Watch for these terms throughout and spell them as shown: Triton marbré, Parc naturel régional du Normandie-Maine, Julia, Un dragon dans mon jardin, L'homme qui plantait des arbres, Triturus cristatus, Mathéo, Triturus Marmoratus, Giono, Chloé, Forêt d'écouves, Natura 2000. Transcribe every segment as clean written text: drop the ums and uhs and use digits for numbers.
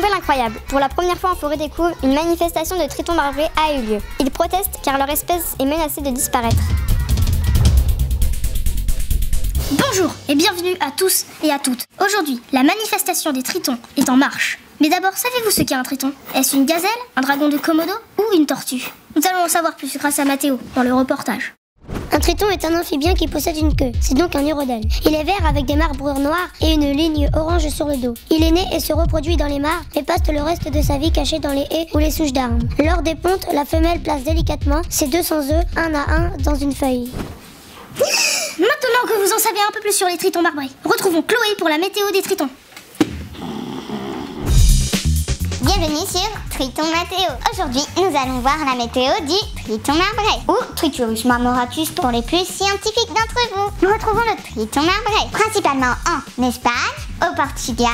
nouvelle incroyable. Pour la première fois en forêt d'écouves, une manifestation de tritons marbrés a eu lieu. Ils protestent car leur espèce est menacée de disparaître. Bonjour et bienvenue à tous et à toutes. Aujourd'hui, la manifestation des tritons est en marche. Mais d'abord, savez-vous ce qu'est un triton? Est-ce une gazelle, un dragon de Komodo ou une tortue? Nous allons en savoir plus grâce à Mathéo dans le reportage. Un triton est un amphibien qui possède une queue, c'est donc un urodèle. Il est vert avec des marbrures noires et une ligne orange sur le dos. Il est né et se reproduit dans les mares, mais passe le reste de sa vie caché dans les haies ou les souches d'arbres. Lors des pontes, la femelle place délicatement ses 200 œufs, un à un, dans une feuille. Maintenant que vous en savez un peu plus sur les tritons marbrés, retrouvons Chloé pour la météo des tritons. Bienvenue sur Triton Mathéo. Aujourd'hui, nous allons voir la météo du triton marbré, ou Triturus Marmoratus pour les plus scientifiques d'entre vous. Nous retrouvons le triton marbré, principalement en Espagne, au Portugal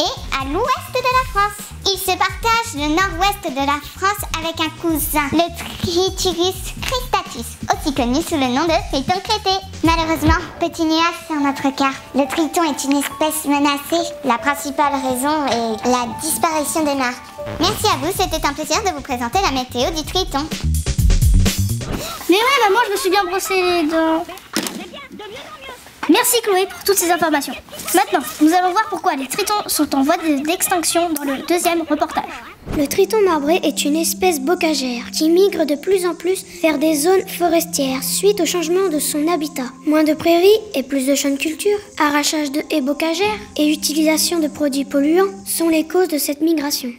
et à l'ouest de la France. Il se partage le nord-ouest de la France avec un cousin, le Triturus cristatus, aussi connu sous le nom de triton crêté. Malheureusement, petit nuage sur notre carte. Le triton est une espèce menacée. La principale raison est la disparition des mares. Merci à vous, c'était un plaisir de vous présenter la météo du triton. Mais ouais, maman, je me suis bien brossé les dents. Merci Chloé pour toutes ces informations. Maintenant, nous allons voir pourquoi les tritons sont en voie d'extinction dans le deuxième reportage. Le triton marbré est une espèce bocagère qui migre de plus en plus vers des zones forestières suite au changement de son habitat. Moins de prairies et plus de champs de culture, arrachage de haies bocagères et utilisation de produits polluants sont les causes de cette migration.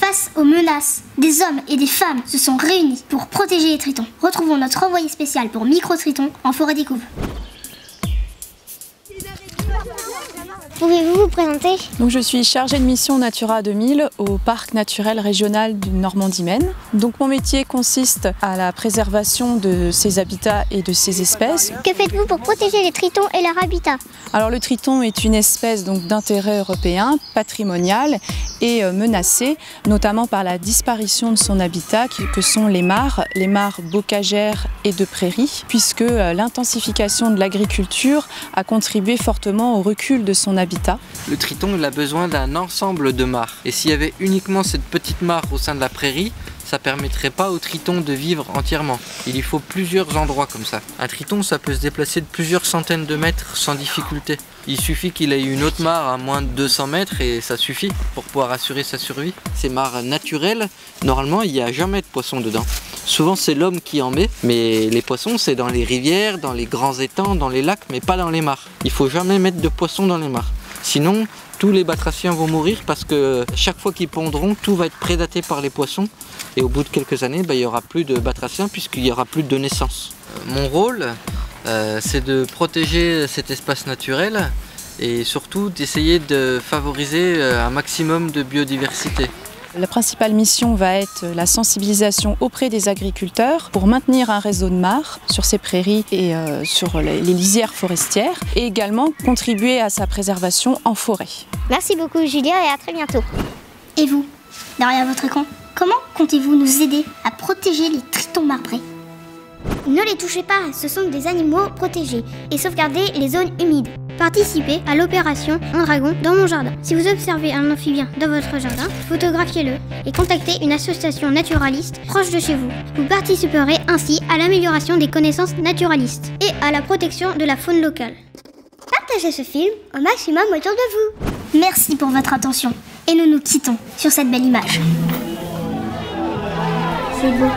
Face aux menaces, des hommes et des femmes se sont réunis pour protéger les tritons. Retrouvons notre envoyé spécial pour micro-tritons en forêt d'écouves. Pouvez-vous vous présenter? Donc je suis chargée de mission Natura 2000 au Parc naturel régional du Normandie-Maine. Donc mon métier consiste à la préservation de ces habitats et de ces espèces. Que faites-vous pour protéger les tritons et leur habitat? Alors le triton est une espèce d'intérêt européen, patrimonial et menacée, notamment par la disparition de son habitat que sont les mares bocagères et de prairies, puisque l'intensification de l'agriculture a contribué fortement au recul de son habitat. Le triton il a besoin d'un ensemble de mares et s'il y avait uniquement cette petite mare au sein de la prairie, ça permettrait pas au triton de vivre entièrement. Il lui faut plusieurs endroits comme ça. Un triton ça peut se déplacer de plusieurs centaines de mètres sans difficulté. Il suffit qu'il ait une autre mare à moins de 200 mètres et ça suffit pour pouvoir assurer sa survie. Ces mares naturelles, normalement il n'y a jamais de poissons dedans. Souvent c'est l'homme qui en met, mais les poissons c'est dans les rivières, dans les grands étangs, dans les lacs, mais pas dans les mares. Il faut jamais mettre de poissons dans les mares. Sinon, tous les batraciens vont mourir parce que chaque fois qu'ils pondront, tout va être prédaté par les poissons. Et au bout de quelques années, il n'y aura plus de batraciens puisqu'il n'y aura plus de naissance. Mon rôle, c'est de protéger cet espace naturel et surtout d'essayer de favoriser un maximum de biodiversité. La principale mission va être la sensibilisation auprès des agriculteurs pour maintenir un réseau de mares sur ces prairies et sur les lisières forestières et également contribuer à sa préservation en forêt. Merci beaucoup Julia et à très bientôt. Et vous, derrière votre écran, comment comptez-vous nous aider à protéger les tritons marbrés? Ne les touchez pas, ce sont des animaux protégés et sauvegardez les zones humides. Participez à l'opération Un dragon dans mon jardin. Si vous observez un amphibien dans votre jardin, photographiez-le et contactez une association naturaliste proche de chez vous. Vous participerez ainsi à l'amélioration des connaissances naturalistes et à la protection de la faune locale. Partagez ce film au maximum autour de vous. Merci pour votre attention et nous nous quittons sur cette belle image. C'est beau.